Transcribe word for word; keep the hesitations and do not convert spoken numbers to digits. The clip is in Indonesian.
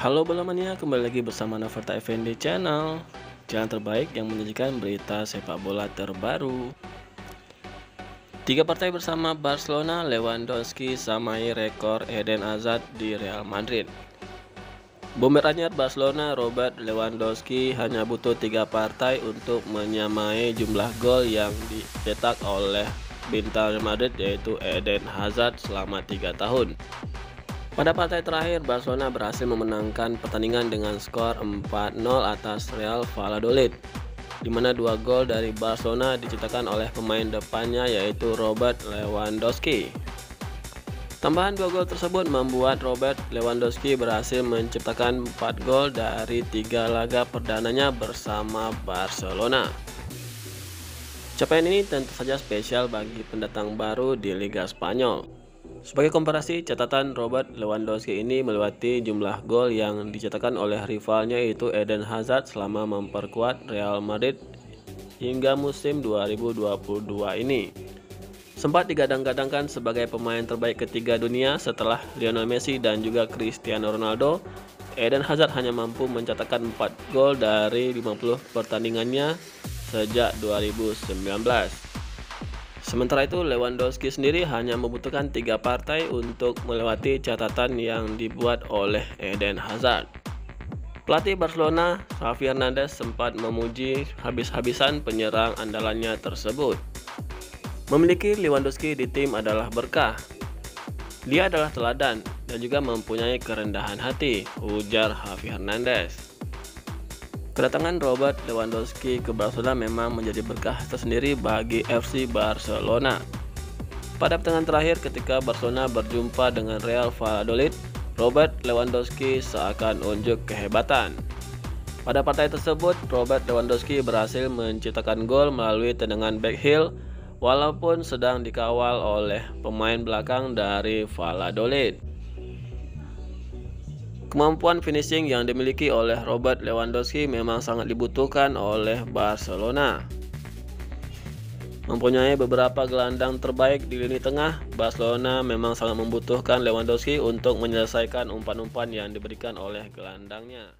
Halo balamannya, kembali lagi bersama Noverta F N D Channel, jalan terbaik yang menyajikan berita sepak bola terbaru. Tiga partai bersama Barcelona, Lewandowski samai rekor Eden Hazard di Real Madrid. Bomber anyar Barcelona Robert Lewandowski hanya butuh tiga partai untuk menyamai jumlah gol yang dicetak oleh bintang Real Madrid yaitu Eden Hazard selama tiga tahun. Pada partai terakhir, Barcelona berhasil memenangkan pertandingan dengan skor empat nol atas Real Valladolid, di mana dua gol dari Barcelona diciptakan oleh pemain depannya yaitu Robert Lewandowski. Tambahan dua gol tersebut membuat Robert Lewandowski berhasil menciptakan empat gol dari tiga laga perdananya bersama Barcelona. Capaian ini tentu saja spesial bagi pendatang baru di Liga Spanyol. Sebagai komparasi, catatan Robert Lewandowski ini melewati jumlah gol yang dicetakkan oleh rivalnya yaitu Eden Hazard selama memperkuat Real Madrid hingga musim dua ribu dua puluh dua ini. Sempat digadang-gadangkan sebagai pemain terbaik ketiga dunia setelah Lionel Messi dan juga Cristiano Ronaldo, Eden Hazard hanya mampu mencetakkan empat gol dari lima puluh pertandingannya sejak dua ribu sembilan belas. Sementara itu, Lewandowski sendiri hanya membutuhkan tiga partai untuk melewati catatan yang dibuat oleh Eden Hazard. Pelatih Barcelona, Xavi Hernandez, sempat memuji habis-habisan penyerang andalannya tersebut. Memiliki Lewandowski di tim adalah berkah. Dia adalah teladan dan juga mempunyai kerendahan hati, ujar Xavi Hernandez. Kedatangan Robert Lewandowski ke Barcelona memang menjadi berkah tersendiri bagi F C Barcelona. Pada pertandingan terakhir ketika Barcelona berjumpa dengan Real Valladolid, Robert Lewandowski seakan unjuk kehebatan. Pada partai tersebut, Robert Lewandowski berhasil menciptakan gol melalui tendangan back heel walaupun sedang dikawal oleh pemain belakang dari Valladolid. Kemampuan finishing yang dimiliki oleh Robert Lewandowski memang sangat dibutuhkan oleh Barcelona. Mempunyai beberapa gelandang terbaik di lini tengah, Barcelona memang sangat membutuhkan Lewandowski untuk menyelesaikan umpan-umpan yang diberikan oleh gelandangnya.